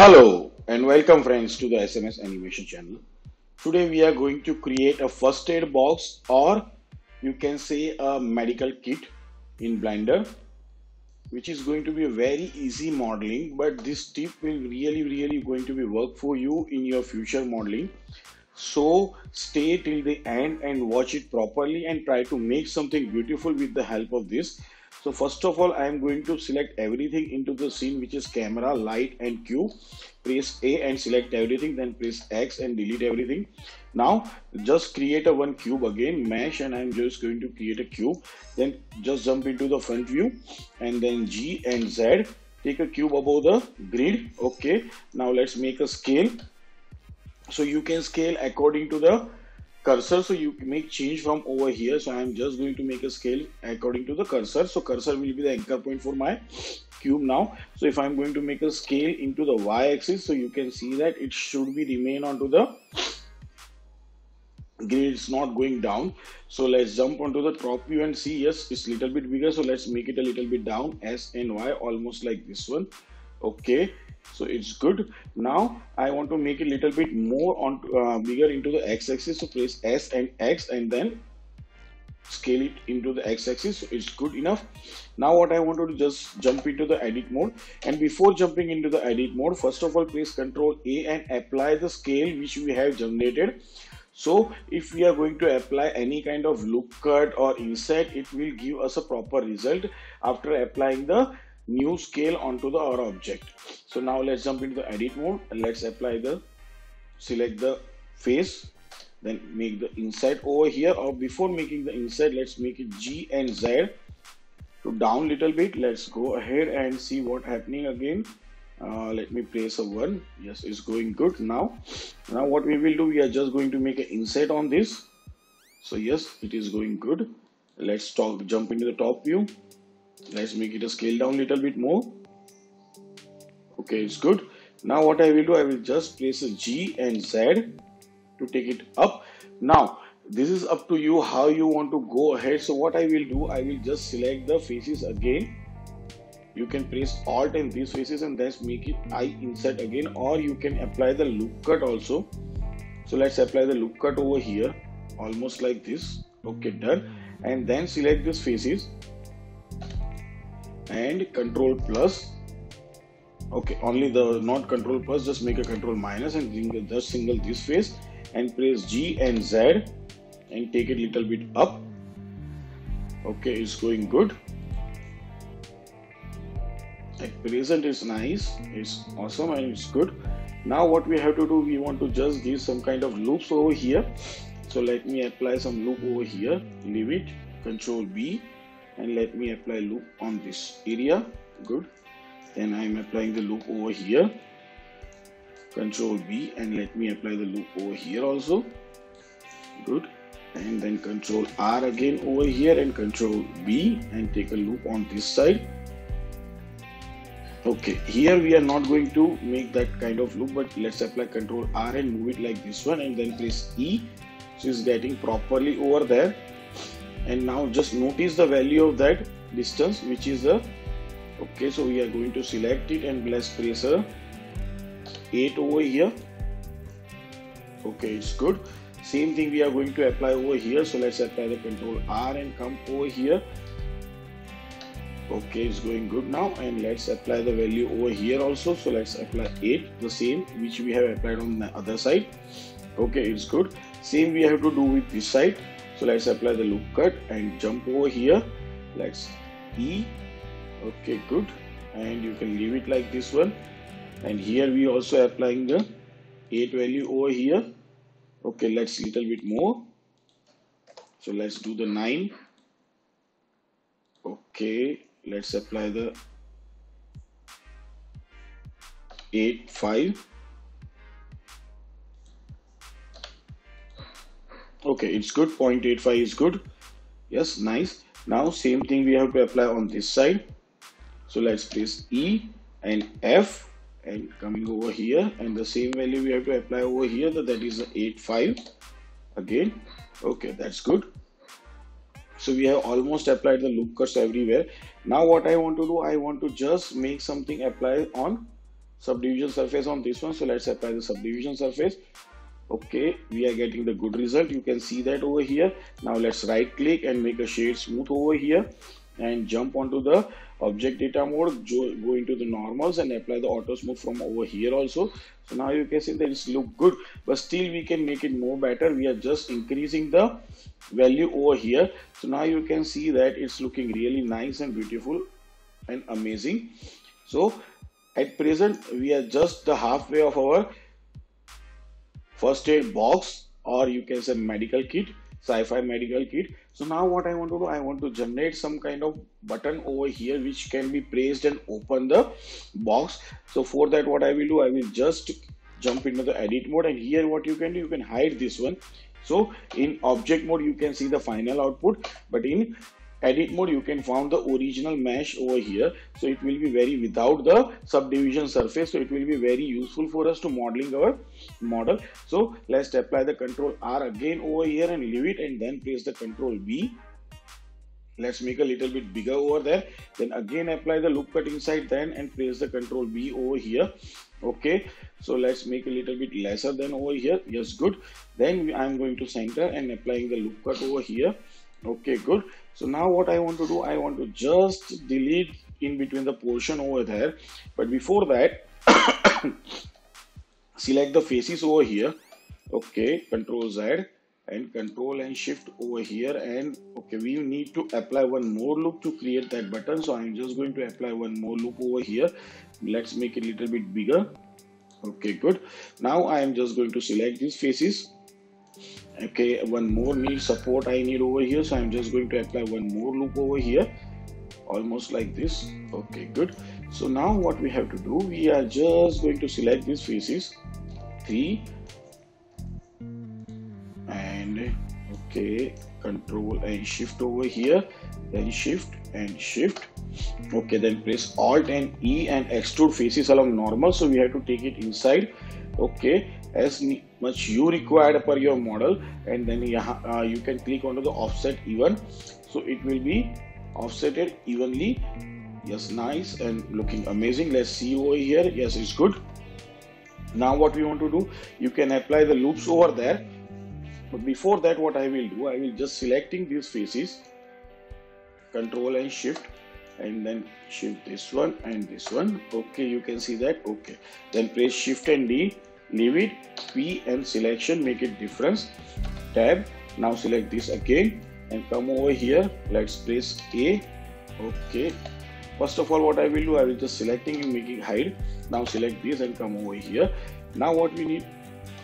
Hello and welcome friends to the SMS animation channel. Today we are going to create a first aid box, or you can say a medical kit in Blender, which is going to be a very easy modeling, but this tip will really going to be work for you in your future modeling. So stay till the end and watch it properly and try to make something beautiful with the help of this. So first of all, I am going to select everything into the scene, which is camera, light and Q. Press A and select everything, then press X and delete everything. Now just create a one cube again, mesh, and I am just going to create a cube. Then just jump into the front view and then G and Z. Take a cube above the grid. Okay, now let's make a scale. So you can scale according to the cursor, so you make change from over here. So I am just going to make a scale according to the cursor. So cursor will be the anchor point for my cube now. So if I am going to make a scale into the y-axis, so you can see that it should be remain onto the grid, it's not going down. So let's jump onto the top view and see, yes, it's little bit bigger. So let's make it a little bit down, S and Y, almost like this one. Okay, so it's good. Now I want to make it a little bit more on bigger into the x-axis, so press S and X and then scale it into the x-axis. So it's good enough. Now what I want to do, just jump into the edit mode, and before jumping into the edit mode, first of all press Ctrl A and apply the scale which we have generated. So if we are going to apply any kind of loop cut or inset, it will give us a proper result after applying the new scale onto the our object. So now let's jump into the edit mode and let's apply the, select the face, then make the inset over here. Or before making the inset, let's make it G and Z to down little bit. Let's go ahead and see what happening again. Let me place a 1. Yes, it's going good. Now what we will do, we are just going to make an inset on this. So yes, it is going good. Let's jump into the top view. Let's make it a scale down little bit more. Okay, it's good. Now what I will do, I will just place a G and Z to take it up. Now this is up to you how you want to go ahead. So what I will do, I will just select the faces again. You can press Alt and these faces and then make it I inset again, or you can apply the loop cut also. So let's apply the loop cut over here, almost like this. Okay, done. And then select these faces and Ctrl+. Okay, only the not Ctrl+, just make a Ctrl- and bring just single this face and press G and Z and take it little bit up. Okay, it's going good. At present it's nice, it's awesome and it's good. Now what we have to do, we want to just give some kind of loops over here. So let me apply some loop over here, leave it, Ctrl+B. And let me apply loop on this area. Good. Then I am applying the loop over here. Ctrl+B and let me apply the loop over here also. Good. And then Ctrl+R again over here and Ctrl+B and take a loop on this side. Okay, here we are not going to make that kind of loop, but let's apply Ctrl+R and move it like this one and then press E. So it's getting properly over there. And now just notice the value of that distance, which is the okay. So we are going to select it and let's press a 8 over here. Okay, it's good. Same thing we are going to apply over here. So let's apply the Ctrl+R and come over here. Okay, it's going good now. And let's apply the value over here also. So let's apply 8, the same which we have applied on the other side. Okay, it's good. Same we have to do with this side. So let's apply the loop cut and jump over here. Let's E. Okay, good. And you can leave it like this one. And here we also applying the 8 value over here. Okay, let's little bit more. So let's do the 9. Okay, let's apply the 8, 5. Okay, it's good. 0.85 is good. Yes, nice. Now same thing we have to apply on this side. So let's press E and F and coming over here, and the same value we have to apply over here, that is 8, 5 again. Okay, that's good. So we have almost applied the loop cuts everywhere. Now what I want to do, I want to just make something apply on subdivision surface on this one. So let's apply the subdivision surface. Okay, we are getting the good result. You can see that over here. Now let's right click and make a shade smooth over here and jump onto the object data mode, go into the normals and apply the auto smooth from over here also. So now you can see that it's look good, but still we can make it more better. We are just increasing the value over here. So now you can see that it's looking really nice and beautiful and amazing. So at present we are just the halfway of our first aid box, or you can say medical kit, sci-fi medical kit. So now what I want to do, I want to generate some kind of button over here which can be pressed and open the box. So for that what I will do, I will just jump into the edit mode, and here what you can do, you can hide this one. So in object mode you can see the final output, but in edit mode you can find the original mesh over here. So it will be very without the subdivision surface, so it will be very useful for us to modeling our model. So let's apply the Control R again over here and leave it, and then press the Control V. Let's make a little bit bigger over there, then again apply the loop cut inside then and press the Control V over here. Okay, so let's make a little bit lesser than over here. Yes, good. Then I'm going to center and applying the loop cut over here. Okay, good. So now what I want to do, I want to just delete in between the portion over there, but before that select the faces over here. Okay, Control Z and Control and Shift over here, and okay, we need to apply one more loop to create that button. So I'm just going to apply one more loop over here. Let's make it a little bit bigger. Okay, good. Now I am just going to select these faces. Okay, one more need support I need over here, so I'm just going to apply one more loop over here, almost like this. Okay, good. So now what we have to do, we are just going to select these faces 3 and okay, Control and Shift over here, then Shift and Shift. Okay, then press Alt and E and extrude faces along normal. So we have to take it inside, okay, as much you required per your model, and then you can click onto the offset even, so it will be offsetted evenly. Yes, nice and looking amazing. Let's see over here. Yes, it's good. Now what we want to do, you can apply the loops over there, but before that what I will do, I will just selecting these faces, Control and Shift, and then Shift this one and this one. Okay, you can see that. Okay, then press Shift and D, leave it, P and selection, make it difference, tab. Now select this again and come over here. Let's press A. Okay, first of all what I will do, I will just selecting and making hide. Now select this and come over here. Now what we need,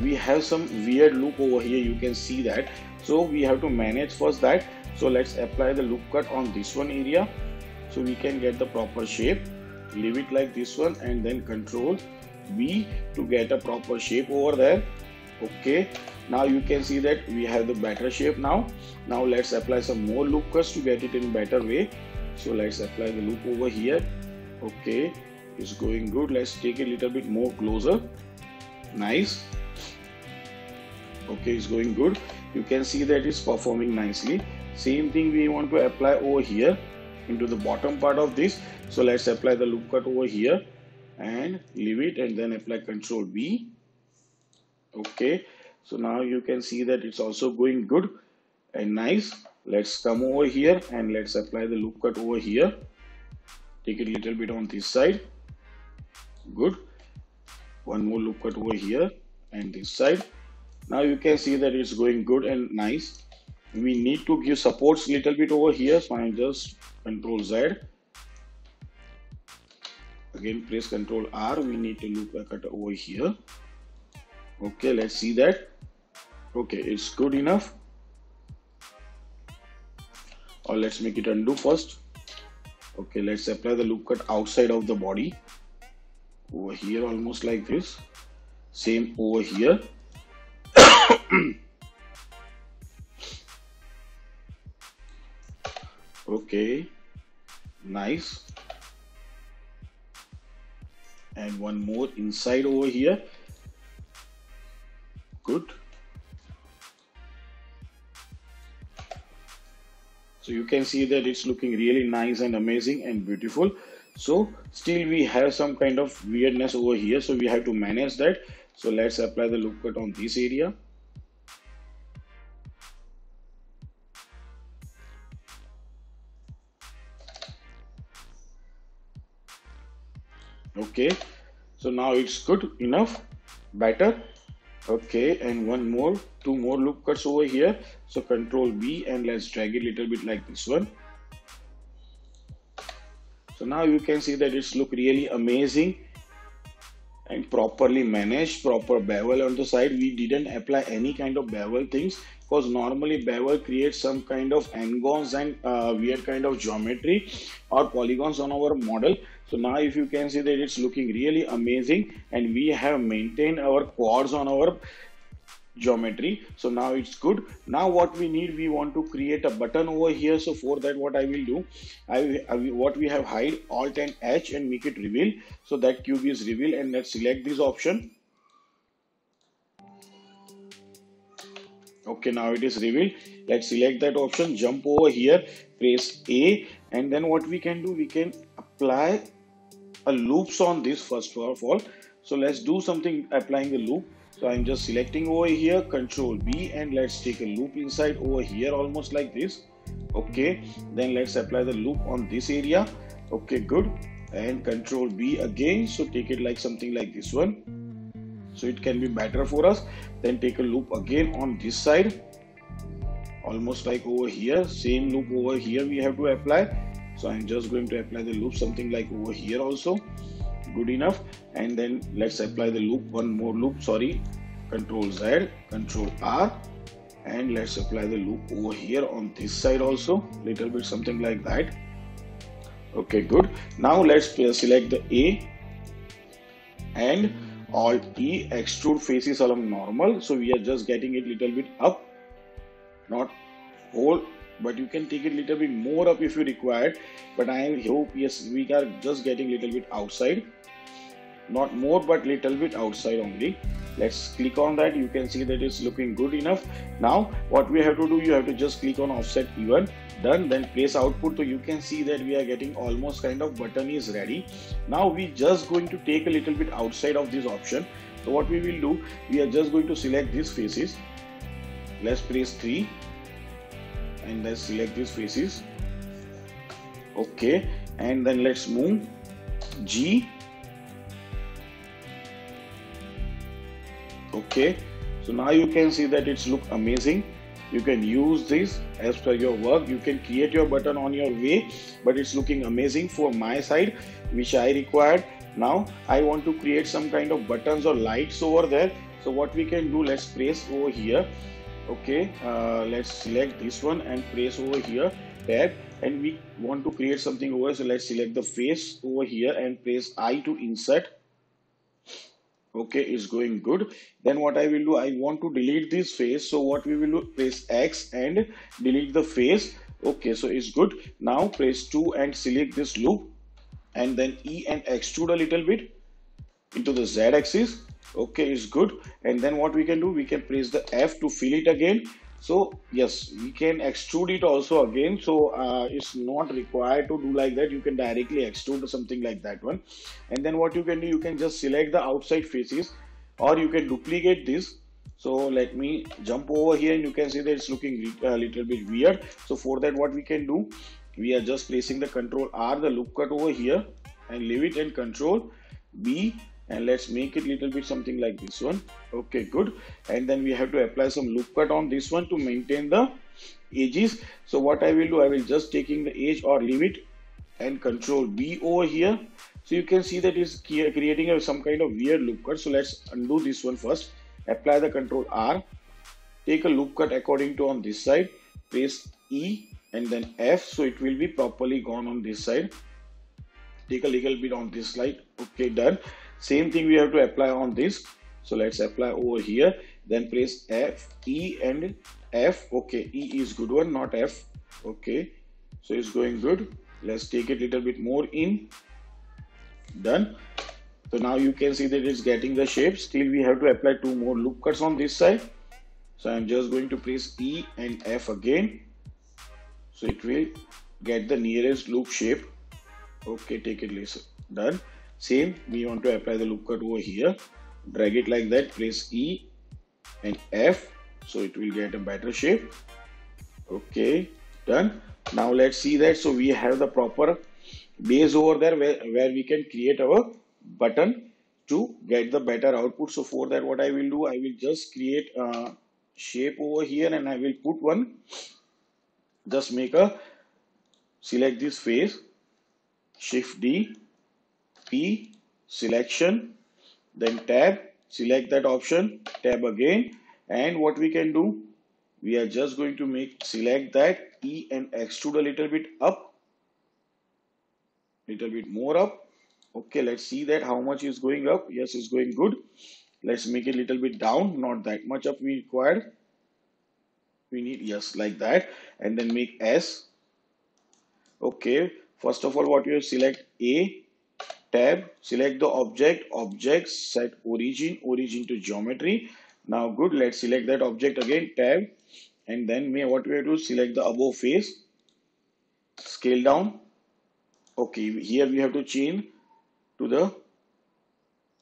we have some weird loop over here, you can see that. So we have to manage first that. So let's apply the loop cut on this one area so we can get the proper shape. Leave it like this one and then Control B to get a proper shape over there. Okay, now you can see that we have the better shape now. Now let's apply some more loop cuts to get it in better way. So let's apply the loop over here. Okay, it's going good. Let's take a little bit more closer. Nice. Okay, it's going good. You can see that it's performing nicely. Same thing we want to apply over here into the bottom part of this. So let's apply the loop cut over here and leave it, and then apply Control B. Okay, so now you can see that it's also going good and nice. Let's come over here and let's apply the loop cut over here. Take it a little bit on this side. Good. One more loop cut over here and this side. Now you can see that it's going good and nice. We need to give supports little bit over here, so I just Control Z. Again press Control R. We need to loop cut over here. Okay, let's see that. Okay, it's good enough. Or let's make it undo first. Okay, let's apply the loop cut outside of the body over here, almost like this. Same over here. Okay, nice. And one more inside over here. Good. So you can see that it's looking really nice and amazing and beautiful. So still we have some kind of weirdness over here, so we have to manage that. So let's apply the loop cut on this area. Okay, so now it's good enough, better. Okay, and one more, two more loop cuts over here. So Control B and let's drag it a little bit like this one. So now you can see that it's look really amazing and properly managed, proper bevel on the side. We didn't apply any kind of bevel things, because normally bevel creates some kind of angles and weird kind of geometry or polygons on our model. So now if you can see that it's looking really amazing and we have maintained our quads on our geometry. So now it's good. Now what we need, we want to create a button over here. So for that, what I will do, what we have hide Alt and H and make it reveal. So that cube is revealed, and let's select this option. Okay, now it is revealed. Let's select that option, jump over here, press A, and then what we can do, we can apply a loops on this first of all. So let's do something applying the loop. So I'm just selecting over here, Control B, and let's take a loop inside over here, almost like this. Okay, then let's apply the loop on this area. Okay, good. And Control B again. So take it like something like this one. So it can be better for us. Then take a loop again on this side, almost like over here. Same loop over here we have to apply. So I'm just going to apply the loop something like over here also. Good enough. And then let's apply the loop, one more loop, sorry, Control Z, Control R, and let's apply the loop over here on this side also, little bit something like that. Okay, good. Now let's select the A and Alt E, extrude faces along normal. So we are just getting it little bit up, not whole, but you can take it little bit more up if you require. But I hope, yes, we are just getting little bit outside, not more but little bit outside only. Let's click on that. You can see that it's looking good enough. Now what we have to do, you have to just click on offset even, done, then place output. So you can see that we are getting almost kind of button is ready. Now we just going to take a little bit outside of this option. So what we will do, we are just going to select these faces. Let's press 3 and let's select these faces. Okay, and then let's move G. Okay, so now you can see that it's look amazing. You can use this as per your work. You can create your button on your way, but it's looking amazing for my side, which I required. Now I want to create some kind of buttons or lights over there. So what we can do, let's press over here. Okay, let's select this one and press over here, tab, and we want to create something over. So let's select the face over here and press I to insert. Okay, it's going good. Then what I will do, I want to delete this face. So what we will do, press X and delete the face. Okay, so it's good. Now press 2 and select this loop, and then E and extrude a little bit into the Z axis. Okay, it's good. And then what we can do, we can press the F to fill it again. So yes, we can extrude it also again. So it's not required to do like that. You can directly extrude something like that one. And then what you can do, you can just select the outside faces, or you can duplicate this. So let me jump over here, and you can see that it's looking a little bit weird. So for that, what we can do, we are just pressing the Control R, the loop cut over here, and leave it, and Control B, and let's make it little bit something like this one. Okay, good. And then we have to apply some loop cut on this one to maintain the edges. So what I will do, I will just taking the edge or leave it, and Control B over here. So you can see that is creating some kind of weird loop cut. So let's undo this one first, apply the Control R, take a loop cut according to on this side, press E and then F, so it will be properly gone on this side. Take a little bit on this slide. Okay, done. Same thing we have to apply on this. So let's apply over here, then press F, E and F. Okay, E is good one, not F. Okay, so it's going good. Let's take it little bit more in, done. So now you can see that it's getting the shape. Still we have to apply two more loop cuts on this side. So I'm just going to press E and F again. So it will get the nearest loop shape. Okay, take it laser, done. Same, we want to apply the loop cut over here. Drag it like that, place E and F, so it will get a better shape. Okay, done. Now let's see that. So we have the proper base over there where we can create our button to get the better output. So for that, what I will do, I will just create a shape over here and I will put one, just make a, select this face, Shift D, P, selection, then tab, select that option, tab again, and what we can do, we are just going to make, select that E and extrude a little bit up, little bit more up. Okay, let's see that how much is going up. Yes, it's going good. Let's make it a little bit down, not that much up we required. We need, yes, like that, and then make S. Okay, first of all, what you select A, tab, select the object, object, set origin, origin to geometry. Now good, let's select that object again, tab, and then what we have to do, select the above face, scale down. Okay, here we have to chain to the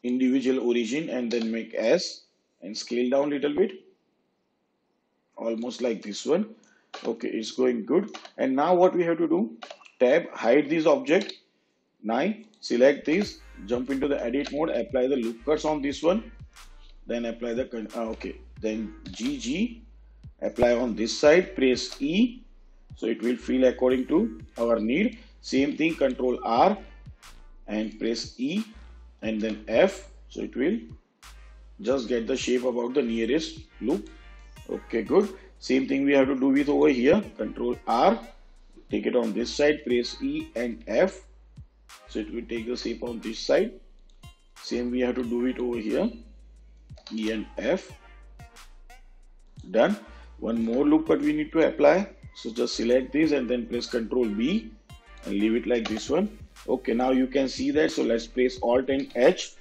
individual origin and then make S and scale down little bit, almost like this one. Okay, it's going good. And now what we have to do, tab, hide this object, 9, select this, jump into the edit mode, apply the loop cuts on this one, then apply the, okay, then GG, apply on this side, press E, so it will fill according to our need. Same thing, Control R and press E and then F, so it will just get the shape about the nearest loop. Okay, good. Same thing we have to do with over here, Control R, take it on this side, press E and F, so it will take the shape on this side. Same we have to do it over here, E and F, done. One more loop cut we need to apply, so just select this and then press Control B and leave it like this one. Okay, now you can see that. So let's press Alt and H.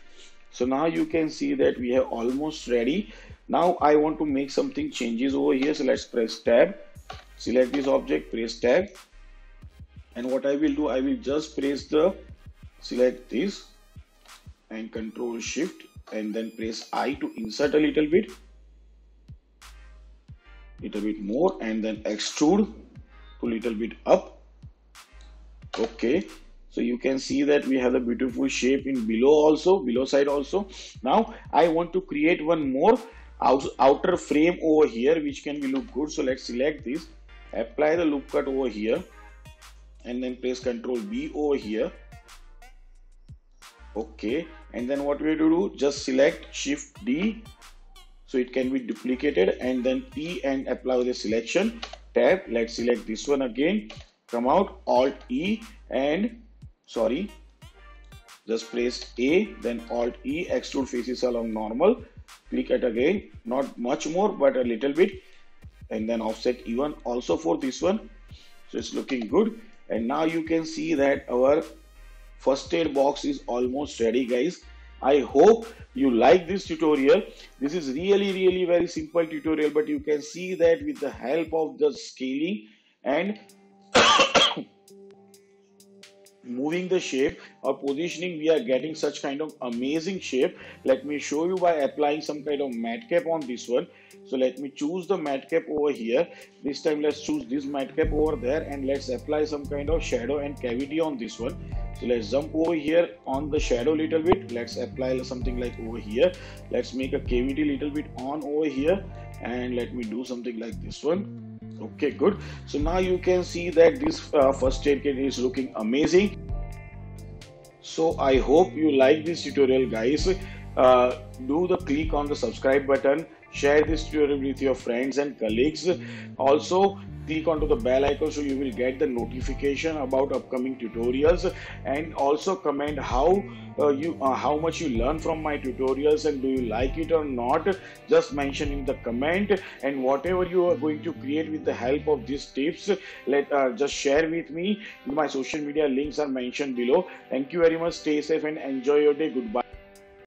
So now you can see that we have almost ready. Now I want to make something changes over here. So let's press tab, select this object, press tab, and what I will do, I will just press the, select this and Control Shift and then press I to insert a little bit more, and then extrude to little bit up. Okay, so you can see that we have the beautiful shape in below also, below side also. Now I want to create one more outer frame over here which can be look good. So let's select this, apply the loop cut over here and then press Control B over here. Okay, and then what we have to do, just select Shift D so it can be duplicated, and then P and apply the selection, tab, let's select this one again, come out, Alt E and sorry, just press A, then Alt E, extrude faces along normal, click it again, not much more but a little bit, and then offset even also for this one. So it's looking good. And now you can see that our first aid box is almost ready, guys. I hope you like this tutorial. This is really very simple tutorial, but you can see that with the help of the scaling and moving the shape or positioning, we are getting such kind of amazing shape. Let me show you by applying some kind of matte cap on this one. So let me choose the matte cap over here. This time let's choose this matte cap over there and let's apply some kind of shadow and cavity on this one. So let's jump over here on the shadow little bit. Let's apply something like over here. Let's make a cavity little bit on over here and let me do something like this one. Okay, good. So now you can see that this first aid kit is looking amazing. So I hope you like this tutorial, guys. Do the click on the subscribe button, share this tutorial with your friends and colleagues. Also click onto the bell icon so you will get the notification about upcoming tutorials, and also comment how much you learn from my tutorials and do you like it or not. Just mention in the comment, and whatever you are going to create with the help of these tips, just share with me. My social media links are mentioned below. Thank you very much. Stay safe and enjoy your day. Goodbye.